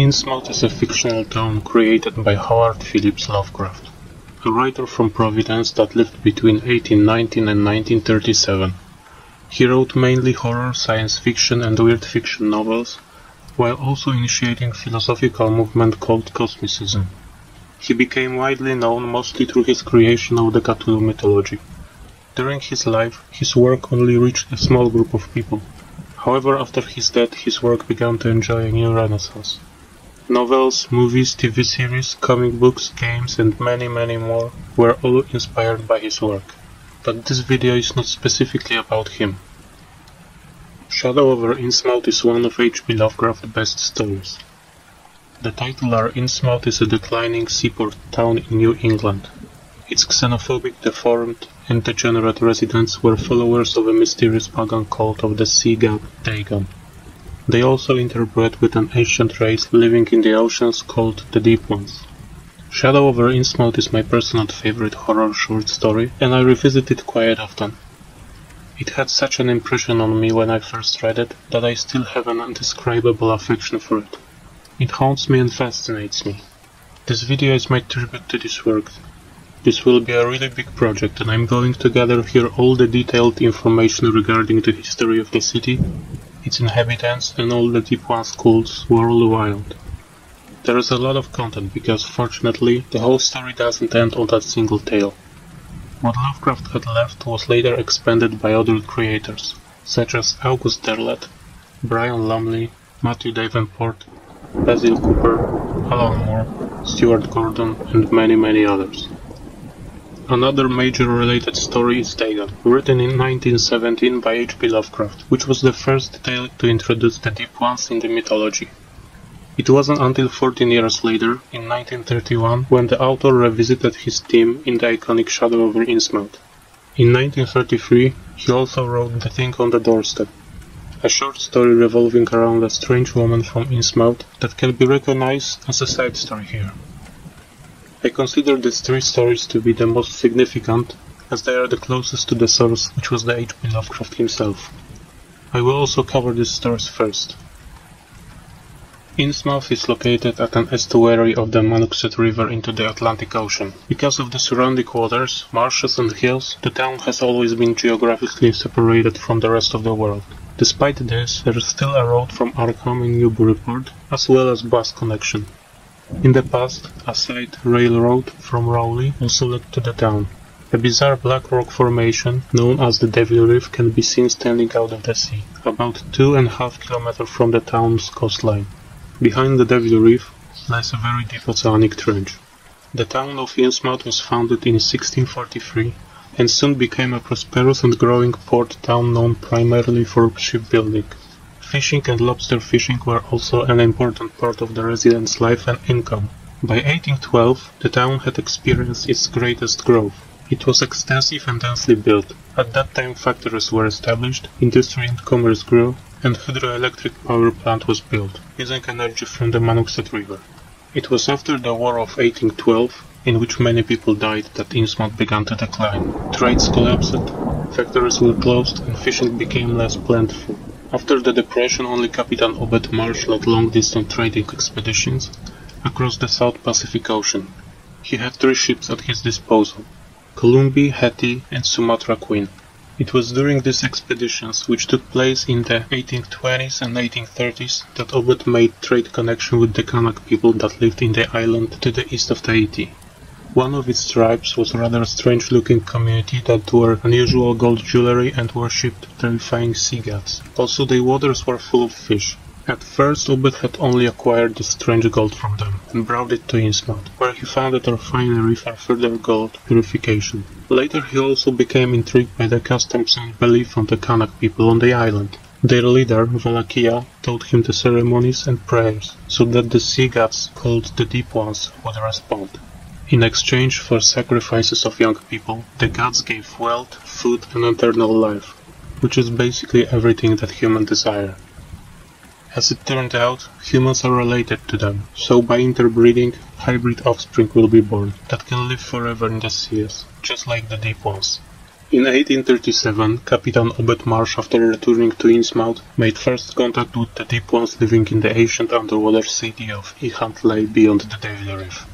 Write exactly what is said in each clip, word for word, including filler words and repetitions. Innsmouth is a fictional town created by Howard Phillips Lovecraft, a writer from Providence that lived between eighteen nineteen and nineteen thirty-seven. He wrote mainly horror, science fiction and weird fiction novels, while also initiating a philosophical movement called Cosmicism. He became widely known mostly through his creation of the Cthulhu mythology. During his life, his work only reached a small group of people. However, after his death, his work began to enjoy a new renaissance. Novels, movies, T V series, comic books, games and many many more were all inspired by his work. But this video is not specifically about him. Shadow over Innsmouth is one of H P Lovecraft's best stories. The title of Innsmouth is a declining seaport town in New England. Its xenophobic, deformed and degenerate residents were followers of a mysterious pagan cult of the sea god Dagon. They also interbred with an ancient race living in the oceans called the Deep Ones. Shadow over Innsmouth is my personal favorite horror short story, and I revisit it quite often. It had such an impression on me when I first read it that I still have an indescribable affection for it. It haunts me and fascinates me. This video is my tribute to this work. This will be a really big project, and I'm going to gather here all the detailed information regarding the history of the city, its inhabitants and all the Deep One schools worldwide. There is a lot of content because, fortunately, the whole story doesn't end on that single tale. What Lovecraft had left was later expanded by other creators, such as August Derleth, Brian Lumley, Matthew Davenport, Basil Cooper, Alan Moore, Stuart Gordon and many many others. Another major related story is Dagon, written in nineteen seventeen by H P Lovecraft, which was the first tale to introduce the Deep Ones in the mythology. It wasn't until fourteen years later, in nineteen thirty-one, when the author revisited his theme in the iconic Shadow over Innsmouth. In nineteen thirty-three, he also wrote The Thing on the Doorstep, a short story revolving around a strange woman from Innsmouth that can be recognized as a side story here. I consider these three stories to be the most significant, as they are the closest to the source, which was the H P Lovecraft himself. I will also cover these stories first. Innsmouth is located at an estuary of the Manuxet River into the Atlantic Ocean. Because of the surrounding waters, marshes and hills, the town has always been geographically separated from the rest of the world. Despite this, there is still a road from Arkham and Newburyport, as well as bus connection. In the past, a side railroad from Rowley also led to the town. A bizarre black rock formation, known as the Devil Reef, can be seen standing out of the sea, about two and a half kilometers from the town's coastline. Behind the Devil Reef lies a very deep oceanic trench. The town of Innsmouth was founded in sixteen forty-three, and soon became a prosperous and growing port town known primarily for shipbuilding. Fishing and lobster fishing were also an important part of the residents' life and income. By eighteen twelve, the town had experienced its greatest growth. It was extensive and densely built. At that time, factories were established, industry and commerce grew, and hydroelectric power plant was built, using energy from the Manuxet River. It was after the War of eighteen twelve, in which many people died, that Innsmouth began to decline. Trades collapsed, factories were closed, and fishing became less plentiful. After the Depression, only Captain Obed Marsh led long-distance trading expeditions across the South Pacific Ocean. He had three ships at his disposal: Columbia, Haiti, and Sumatra Queen. It was during these expeditions, which took place in the eighteen twenties and eighteen thirties, that Obed made trade connection with the Kanak people that lived in the island to the east of Tahiti. One of its tribes was a rather strange-looking community that wore unusual gold jewelry and worshipped terrifying sea gods. Also, the waters were full of fish. At first, Obed had only acquired this strange gold from them and brought it to Innsmouth, where he founded a refinery for further gold purification. Later, he also became intrigued by the customs and belief of the Kanak people on the island. Their leader, Valakia, taught him the ceremonies and prayers, so that the sea gods, called the Deep Ones, would respond. In exchange for sacrifices of young people, the gods gave wealth, food and eternal life, which is basically everything that humans desire. As it turned out, humans are related to them, so by interbreeding, hybrid offspring will be born that can live forever in the seas, just like the Deep Ones. In eighteen thirty-seven, Captain Obed Marsh, after returning to Innsmouth, made first contact with the Deep Ones living in the ancient underwater city of Y'ha-nthlei beyond the Devil Reef.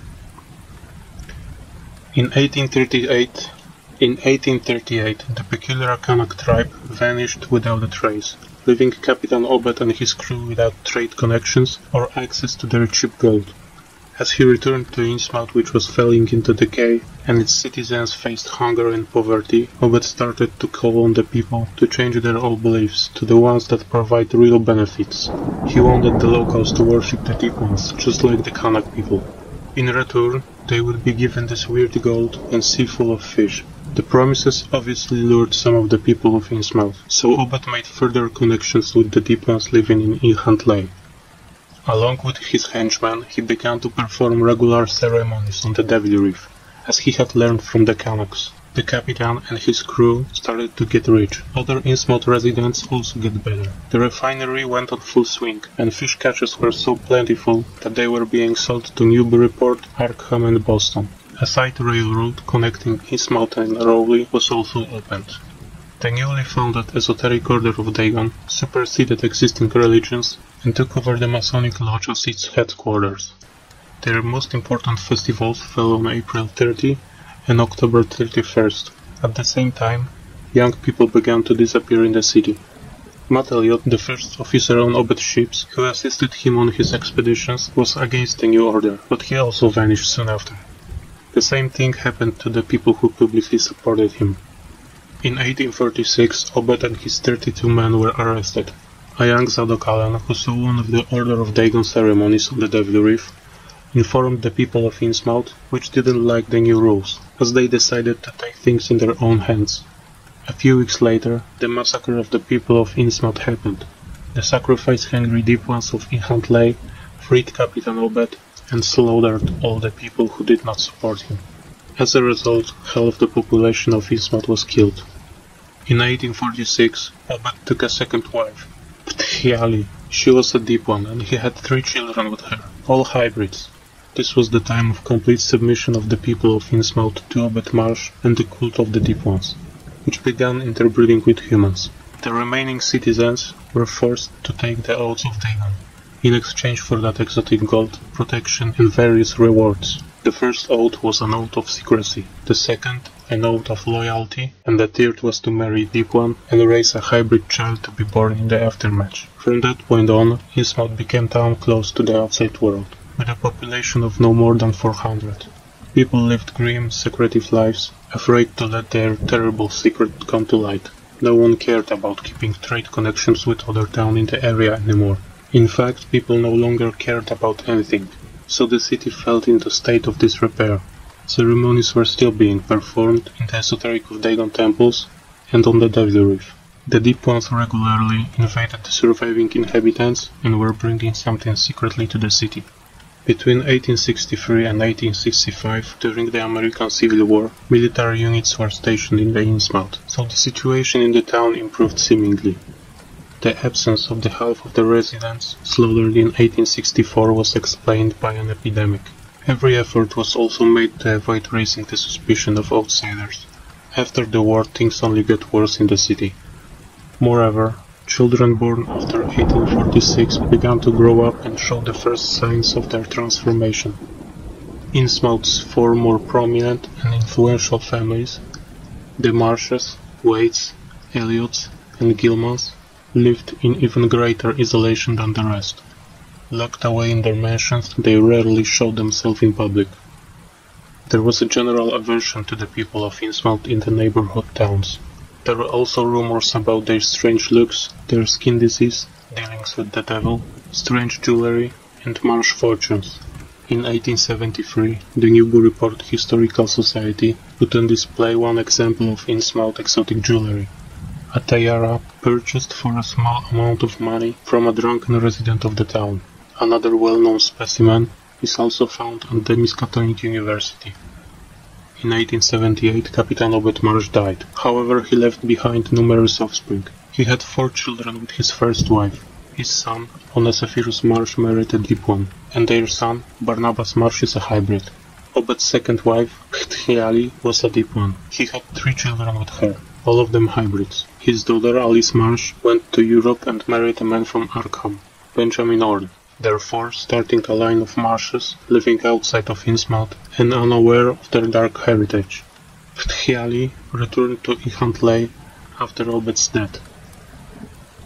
In eighteen thirty-eight, in eighteen thirty-eight, the peculiar Kanak tribe vanished without a trace, leaving Captain Obed and his crew without trade connections or access to their cheap gold. As he returned to Innsmouth, which was falling into decay, and its citizens faced hunger and poverty, Obed started to call on the people to change their old beliefs to the ones that provide real benefits. He wanted the locals to worship the Deep Ones, just like the Kanak people. In return, they would be given this weird gold and sea full of fish. The promises obviously lured some of the people of Innsmouth, so Obed made further connections with the Deep Ones living in Y'ha-nthlei. Along with his henchmen, he began to perform regular ceremonies on the Devil Reef, as he had learned from the Kanaks. The captain and his crew started to get rich. Other Innsmouth residents also got better. The refinery went on full swing, and fish catches were so plentiful that they were being sold to Newburyport, Arkham and Boston. A side railroad connecting Innsmouth and Rowley was also opened. The newly founded Esoteric Order of Dagon superseded existing religions and took over the Masonic Lodge as its headquarters. Their most important festivals fell on April thirtieth and October thirty-first. At the same time, young people began to disappear in the city. Matt Elliott, the first officer on Obed's ships, who assisted him on his expeditions, was against the new order, but he also vanished soon after. The same thing happened to the people who publicly supported him. In eighteen forty-six, Obed and his thirty-two men were arrested. A young Zadok Allen, who saw one of the Order of Dagon ceremonies on the Devil Reef, informed the people of Innsmouth, which didn't like the new rules, as they decided to take things in their own hands. A few weeks later, the massacre of the people of Innsmouth happened. The sacrifice-hungry Deep Ones of Y'ha-nthlei freed Captain Obed and slaughtered all the people who did not support him. As a result, half of the population of Innsmouth was killed. In eighteen forty-six, Obed took a second wife, Pth'thya-l'yi. She was a Deep One, and he had three children with her, all hybrids. This was the time of complete submission of the people of Innsmouth to Obed Marsh and the cult of the Deep Ones, which began interbreeding with humans. The remaining citizens were forced to take the oaths of Dagon, in exchange for that exotic gold, protection and various rewards. The first oath was an oath of secrecy, the second an oath of loyalty, and the third was to marry Deep One and raise a hybrid child to be born in the aftermatch. From that point on, Innsmouth became town close to the outside world, with a population of no more than four hundred. People lived grim, secretive lives, afraid to let their terrible secret come to light. No one cared about keeping trade connections with other towns in the area anymore. In fact, people no longer cared about anything. So the city fell into a state of disrepair. Ceremonies were still being performed in the Esoteric of Dagon temples and on the Devil Reef. The Deep Ones regularly invaded the surviving inhabitants and were bringing something secretly to the city. Between eighteen sixty-three and eighteen sixty-five, during the American Civil War, military units were stationed in the Innsmouth, so the situation in the town improved seemingly. The absence of the half of the residents slaughtered in eighteen sixty-four was explained by an epidemic. Every effort was also made to avoid raising the suspicion of outsiders. After the war, things only got worse in the city. Moreover, children born after eighteen forty-six began to grow up and show the first signs of their transformation. Innsmouth's four more prominent and influential families, the Marshes, Waites, Elliots and Gilmans, lived in even greater isolation than the rest. Locked away in their mansions, they rarely showed themselves in public. There was a general aversion to the people of Innsmouth in the neighborhood towns. There were also rumors about their strange looks, their skin disease, dealings with the devil, strange jewelry, and marsh fortunes. In eighteen seventy-three, the Newburyport Historical Society put on display one example of Innsmouth exotic jewelry. A tiara purchased for a small amount of money from a drunken resident of the town. Another well-known specimen is also found at the Miskatonic University. In eighteen seventy-eight, Captain Obed Marsh died. However, he left behind numerous offspring. He had four children with his first wife. His son, Onesiphorus Marsh, married a Deep One, and their son, Barnabas Marsh, is a hybrid. Obed's second wife, Pth'thya-l'yi, was a Deep One. He had three children with her, all of them hybrids. His daughter Alice Marsh went to Europe and married a man from Arkham, Benjamin Orne, therefore starting a line of Marshes living outside of Innsmouth and unaware of their dark heritage. Pth'thya-l'yi returned to Y'ha-nthlei after Obed's death.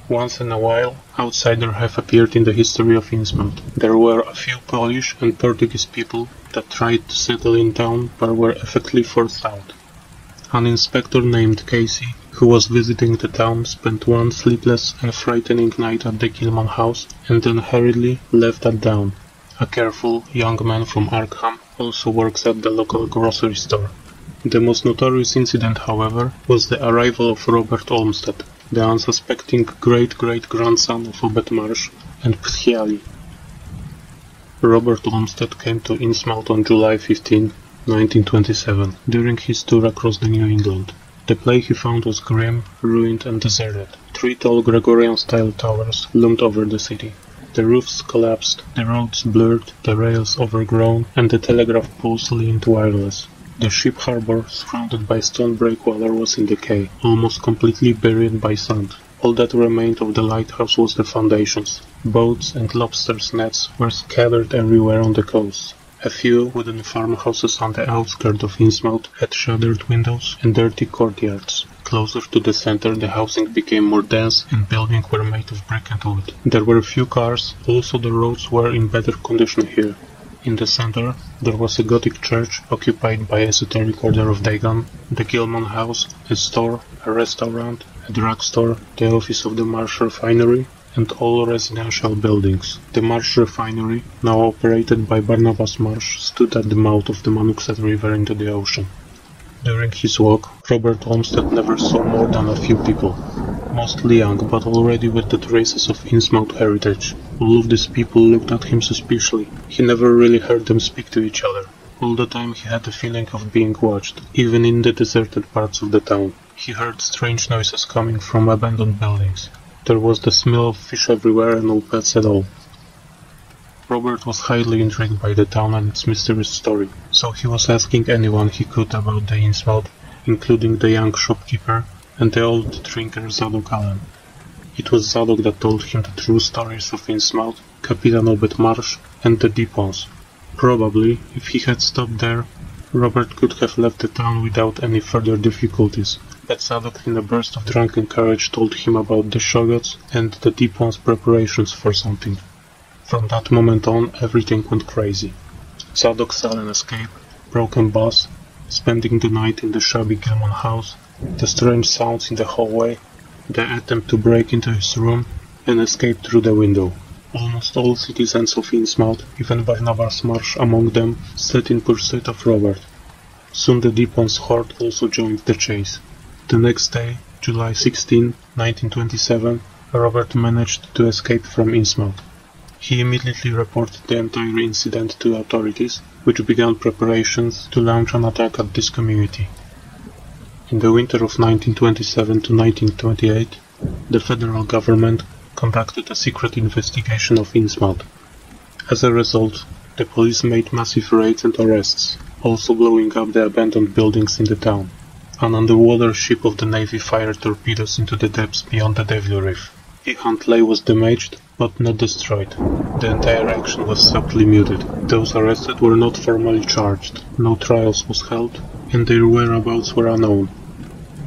Once in a while, outsiders have appeared in the history of Innsmouth. There were a few Polish and Portuguese people that tried to settle in town but were effectively forced out. An inspector named Casey, who was visiting the town, spent one sleepless and frightening night at the Gilman house and then hurriedly left at dawn. A careful young man from Arkham also works at the local grocery store. The most notorious incident, however, was the arrival of Robert Olmstead, the unsuspecting great-great-grandson of Obed Marsh and Pth'thya-l'yi. Robert Olmstead came to Innsmouth on July fifteenth, nineteen twenty-seven, during his tour across the New England. The play he found was grim, ruined and deserted. Three tall Gregorian-style towers loomed over the city. The roofs collapsed, the roads blurred, the rails overgrown, and the telegraph poles leaned wireless. The ship harbour, surrounded by stone breakwater, was in decay, almost completely buried by sand. All that remained of the lighthouse was the foundations. Boats and lobsters' nets were scattered everywhere on the coast. A few wooden farmhouses on the outskirts of Innsmouth had shuttered windows and dirty courtyards. Closer to the centre, the housing became more dense and buildings were made of brick and wood. There were few cars, also the roads were in better condition here. In the centre, there was a Gothic church occupied by Esoteric Order of Dagon, the Gilman house, a store, a restaurant, a drugstore, the office of the Marsh Refinery, and all residential buildings. The Marsh Refinery, now operated by Barnabas Marsh, stood at the mouth of the Manuxet River into the ocean. During his walk, Robert Olmstead never saw more than a few people, mostly young, but already with the traces of Innsmouth heritage. All of these people looked at him suspiciously. He never really heard them speak to each other. All the time he had the feeling of being watched, even in the deserted parts of the town. He heard strange noises coming from abandoned buildings. There was the smell of fish everywhere and no pets at all. Robert was highly intrigued by the town and its mysterious story, so he was asking anyone he could about the Innsmouth, including the young shopkeeper and the old drinker Zadok Allen. It was Zadok that told him the true stories of Innsmouth, Captain Obed Marsh and the Deep Ones. Probably, if he had stopped there, Robert could have left the town without any further difficulties, but Zadok in a burst of drunken courage told him about the Shoggoths and the Deep Ones' preparations for something. From that moment on, everything went crazy. Zadok saw an escape, broken bus, spending the night in the shabby Gilman house, the strange sounds in the hallway, the attempt to break into his room, and escape through the window. Almost all citizens of Innsmouth, even Barnabas Marsh among them, set in pursuit of Robert. Soon the Deep Ones' horde also joined the chase. The next day, July sixteenth, nineteen twenty-seven, Robert managed to escape from Innsmouth. He immediately reported the entire incident to authorities, which began preparations to launch an attack at this community. In the winter of nineteen twenty-seven to nineteen twenty-eight, the federal government conducted a secret investigation of Innsmouth. As a result, the police made massive raids and arrests, also blowing up the abandoned buildings in the town. An underwater ship of the Navy fired torpedoes into the depths beyond the Devil Reef. Y'ha-nthlei was damaged, but not destroyed. The entire action was subtly muted. Those arrested were not formally charged, no trials was held, and their whereabouts were unknown.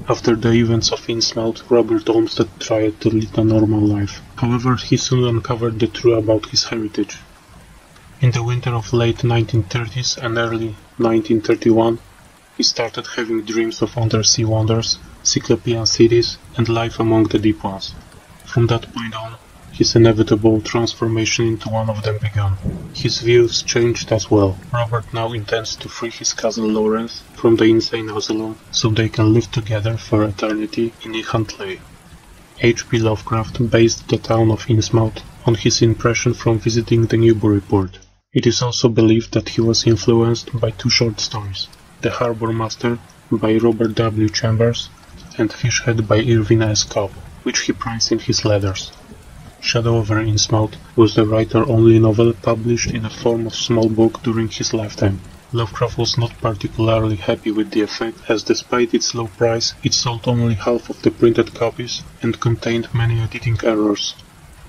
After the events of Innsmouth, Robert Olmstead tried to lead a normal life. However, he soon uncovered the truth about his heritage. In the winter of late nineteen thirties and early nineteen thirty-one, he started having dreams of undersea wonders, cyclopean cities, and life among the Deep Ones. From that point on, his inevitable transformation into one of them began. His views changed as well. Robert now intends to free his cousin Lawrence from the insane asylum so they can live together for eternity in Y'ha-nthlei. H P Lovecraft based the town of Innsmouth on his impression from visiting the Newburyport. It is also believed that he was influenced by two short stories, The Harbour Master by Robert W. Chambers and Fishhead by Irvin S. Cobb, which he prized in his letters. Shadow over Innsmouth was the writer's only novel published in the form of small book during his lifetime. Lovecraft was not particularly happy with the effect, as despite its low price, it sold only half of the printed copies and contained many editing errors.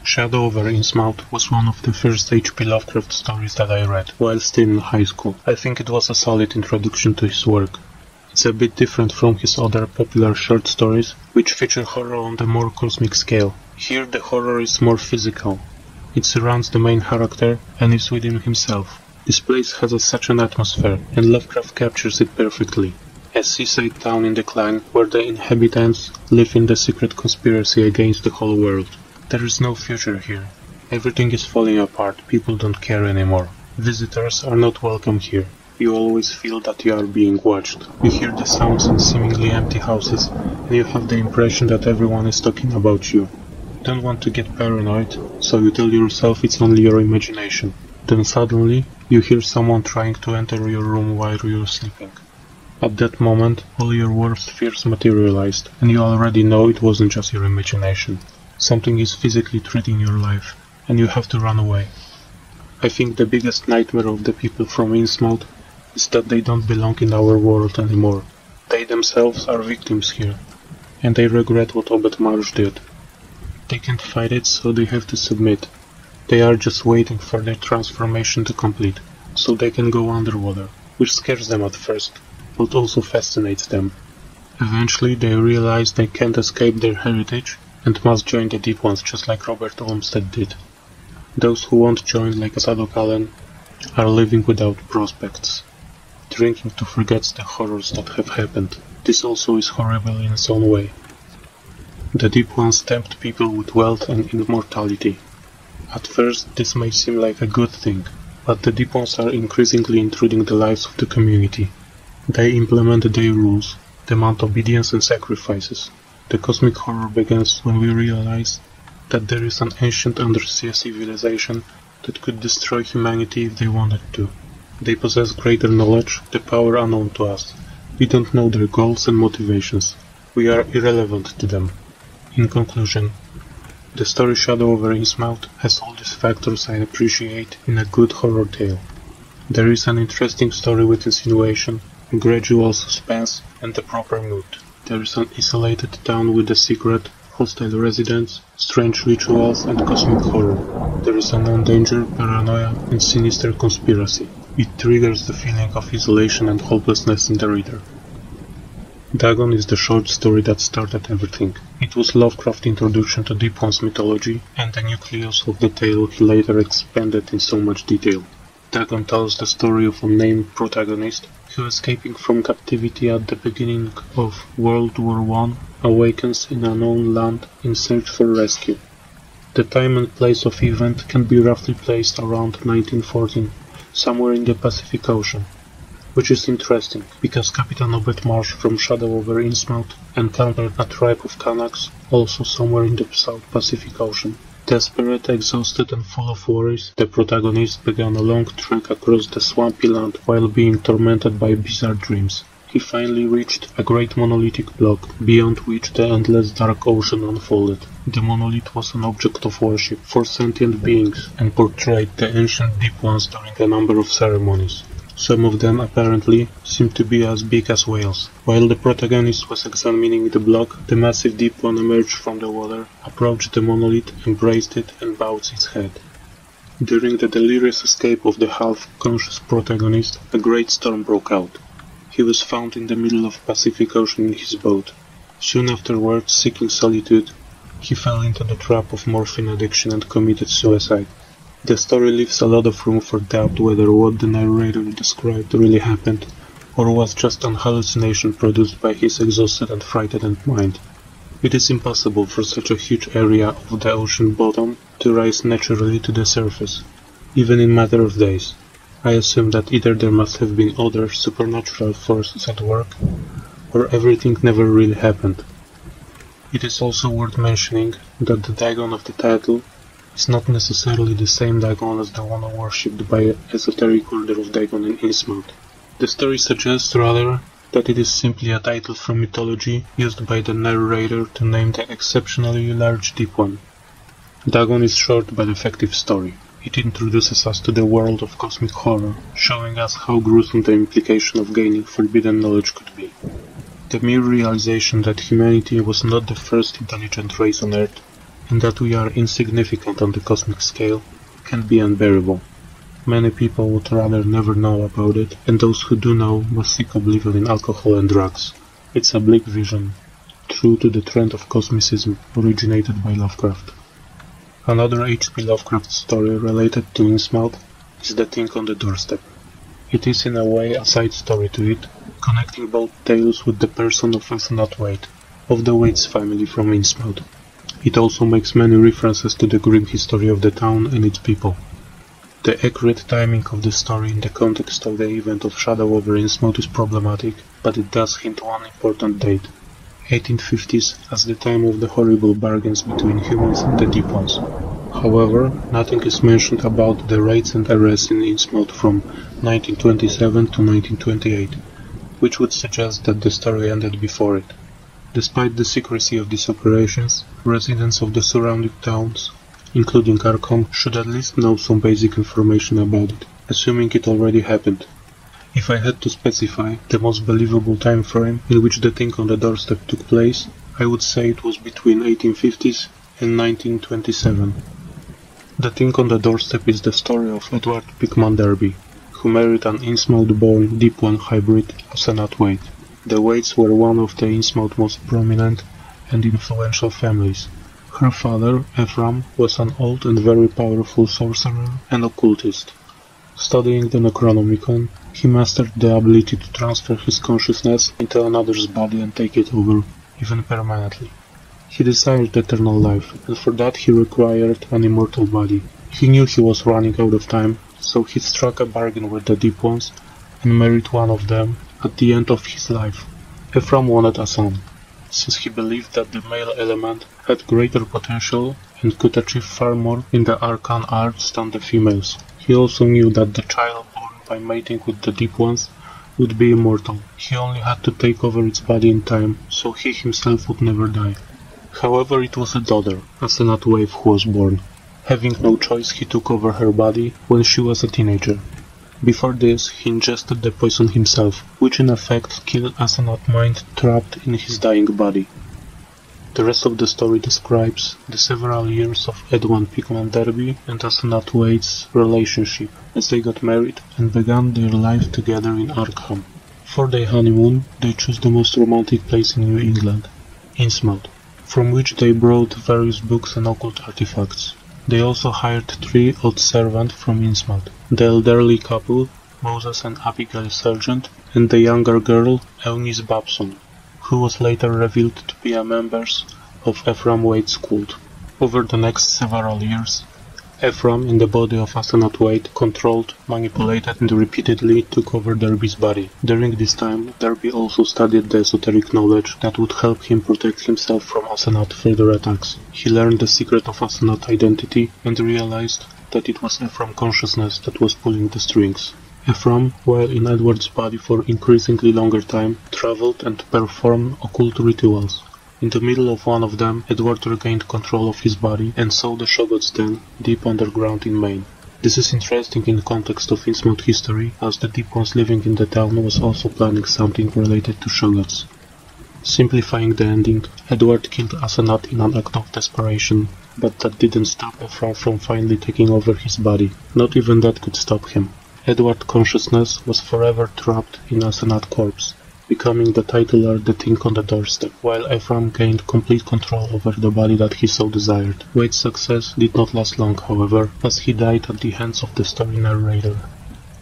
Shadow over Innsmouth was one of the first H P Lovecraft stories that I read, while still in high school. I think it was a solid introduction to his work. It's a bit different from his other popular short stories, which feature horror on a more cosmic scale. Here the horror is more physical. It surrounds the main character and is within himself. This place has a, such an atmosphere, and Lovecraft captures it perfectly. A seaside town in decline, where the inhabitants live in the secret conspiracy against the whole world. There is no future here. Everything is falling apart, people don't care anymore. Visitors are not welcome here. You always feel that you are being watched. You hear the sounds in seemingly empty houses, and you have the impression that everyone is talking about you. Don't want to get paranoid, so you tell yourself it's only your imagination. Then suddenly, you hear someone trying to enter your room while you're sleeping. At that moment, all your worst fears materialized, and you already know it wasn't just your imagination. Something is physically threatening your life, and you have to run away. I think the biggest nightmare of the people from Innsmouth is that they don't belong in our world anymore. They themselves are victims here, and they regret what Obed Marsh did. They can't fight it, so they have to submit. They are just waiting for their transformation to complete, so they can go underwater, which scares them at first, but also fascinates them. Eventually they realize they can't escape their heritage, and must join the Deep Ones, just like Robert Olmstead did. Those who won't join, like Zadok Allen, are living without prospects. Drinking to forget the horrors that have happened. This also is horrible in its own way. The Deep Ones tempt people with wealth and immortality. At first this may seem like a good thing, but the Deep Ones are increasingly intruding the lives of the community. They implement their rules, demand obedience and sacrifices. The cosmic horror begins when we realize that there is an ancient undersea civilization that could destroy humanity if they wanted to. They possess greater knowledge, the power unknown to us. We don't know their goals and motivations. We are irrelevant to them. In conclusion, the story Shadow over Innsmouth has all these factors I appreciate in a good horror tale. There is an interesting story with insinuation, a gradual suspense and the proper mood. There is an isolated town with a secret, hostile residents, strange rituals and cosmic horror. There is a known danger, paranoia and sinister conspiracy. It triggers the feeling of isolation and hopelessness in the reader. Dagon is the short story that started everything. It was Lovecraft's introduction to Deep Ones mythology and the nucleus of the tale he later expanded in so much detail. Dagon tells the story of an unnamed protagonist who, escaping from captivity at the beginning of World War One, awakens in a known land in search for rescue. The time and place of event can be roughly placed around nineteen fourteen. Somewhere in the Pacific Ocean, which is interesting, because Captain Obed Marsh from Shadow over Innsmouth encountered a tribe of Kanaks, also somewhere in the South Pacific Ocean. Desperate, exhausted and full of worries, the protagonist began a long trek across the swampy land while being tormented by bizarre dreams. He finally reached a great monolithic block, beyond which the endless dark ocean unfolded. The monolith was an object of worship for sentient beings and portrayed the ancient Deep Ones during a number of ceremonies. Some of them, apparently, seemed to be as big as whales. While the protagonist was examining the block, the massive Deep One emerged from the water, approached the monolith, embraced it and bowed its head. During the delirious escape of the half-conscious protagonist, a great storm broke out. He was found in the middle of the Pacific Ocean in his boat. Soon afterwards, seeking solitude, he fell into the trap of morphine addiction and committed suicide. The story leaves a lot of room for doubt whether what the narrator described really happened, or was just an hallucination produced by his exhausted and frightened mind. It is impossible for such a huge area of the ocean bottom to rise naturally to the surface, even in a matter of days. I assume that either there must have been other supernatural forces at work, or everything never really happened. It is also worth mentioning that the Dagon of the title is not necessarily the same Dagon as the one worshipped by the Esoteric Order of Dagon in Innsmouth. The story suggests, rather, that it is simply a title from mythology used by the narrator to name the exceptionally large Deep One. Dagon is short but effective story. It introduces us to the world of cosmic horror, showing us how gruesome the implication of gaining forbidden knowledge could be. The mere realization that humanity was not the first intelligent race on Earth, and that we are insignificant on the cosmic scale, can be unbearable. Many people would rather never know about it, and those who do know must seek oblivion in alcohol and drugs. It's a bleak vision, true to the trend of cosmicism originated by Lovecraft. Another H P Lovecraft story related to Innsmouth is The Thing on the Doorstep. It is in a way a side story to it, connecting both tales with the person of Asenath Waite, of the Waite's family from Innsmouth. It also makes many references to the grim history of the town and its people. The accurate timing of the story in the context of the event of Shadow over Innsmouth is problematic, but it does hint one important date: eighteen fifties, as the time of the horrible bargains between humans and the Deep Ones. However, nothing is mentioned about the raids and arrests in Innsmouth from nineteen twenty-seven to nineteen twenty-eight, which would suggest that the story ended before it. Despite the secrecy of these operations, residents of the surrounding towns, including Arkham, should at least know some basic information about it, assuming it already happened. If I had to specify the most believable time frame in which The Thing on the Doorstep took place, I would say it was between eighteen fifties and nineteen twenty-seven. The Thing on the Doorstep is the story of Edward Pickman Derby, who married an Innsmouth-born Deep One hybrid, Asenath Waite. The Waites were one of the Innsmouth's most prominent and influential families. Her father, Ephraim, was an old and very powerful sorcerer and occultist. Studying the Necronomicon, he mastered the ability to transfer his consciousness into another's body and take it over, even permanently. He desired eternal life, and for that he required an immortal body. He knew he was running out of time, so he struck a bargain with the Deep Ones and married one of them at the end of his life. Ephraim wanted a son, since he believed that the male element had greater potential and could achieve far more in the arcane arts than the females. He also knew that the child born by mating with the Deep Ones would be immortal. He only had to take over its body in time, so he himself would never die. However, it was a daughter, Asenath Waite, who was born. Having no choice, he took over her body when she was a teenager. Before this, he ingested the poison himself, which in effect killed Asenath's mind trapped in his dying body. The rest of the story describes the several years of Edward Pickman Derby and Asenath Waite's relationship, as they got married and began their life together in Arkham. For their honeymoon, they chose the most romantic place in New England, Innsmouth, from which they brought various books and occult artifacts. They also hired three odd servants from Innsmouth: the elderly couple, Moses and Abigail Sergeant, and the younger girl, Eunice Babson, who was later revealed to be a member of Ephraim Waite's cult. Over the next several years, Ephraim, in the body of Asenath Waite, controlled, manipulated and repeatedly took over Derby's body. During this time, Derby also studied the esoteric knowledge that would help him protect himself from Asenath's further attacks. He learned the secret of Asenath's identity and realized that it was Ephraim's consciousness that was pulling the strings. Ephraim, while in Edward's body for increasingly longer time, traveled and performed occult rituals. In the middle of one of them, Edward regained control of his body and saw the Shoggoths' den deep underground in Maine. This is interesting in the context of Innsmouth history, as the Deep Ones living in the town was also planning something related to Shoggoths. Simplifying the ending, Edward killed Asenath in an act of desperation, but that didn't stop Ephraim from finally taking over his body. Not even that could stop him. Edward's consciousness was forever trapped in Asenath's corpse, becoming the titular The Thing on the Doorstep, while Ephraim gained complete control over the body that he so desired. Waite's success did not last long, however, as he died at the hands of the story narrator.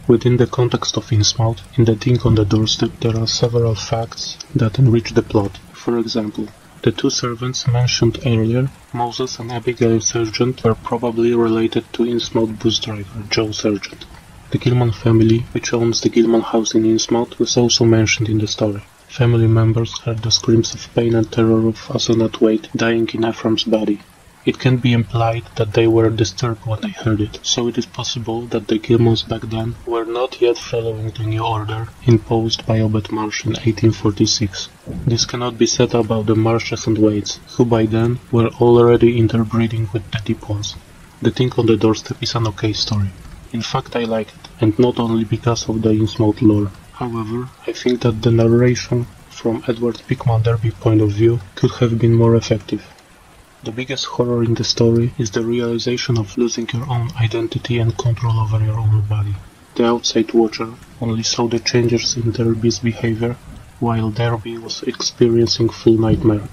Within the context of Innsmouth, in The Thing on the Doorstep there are several facts that enrich the plot. For example, the two servants mentioned earlier, Moses and Abigail Sergeant, were probably related to Innsmouth bus driver Joe Sergeant. The Gilman family, which owns the Gilman house in Innsmouth, was also mentioned in the story. Family members heard the screams of pain and terror of Asenath Waite dying in Ephraim's body. It can be implied that they were disturbed when they heard it, so it is possible that the Gilmans back then were not yet following the new order imposed by Obed Marsh in eighteen forty-six. This cannot be said about the Marshes and Waites, who by then were already interbreeding with the Deep Ones. The Thing on the Doorstep is an okay story. In fact, I like it, and not only because of the Innsmouth lore. However, I think that the narration from Edward Pickman Derby's point of view could have been more effective. The biggest horror in the story is the realization of losing your own identity and control over your own body. The outside watcher only saw the changes in Derby's behavior, while Derby was experiencing full nightmare.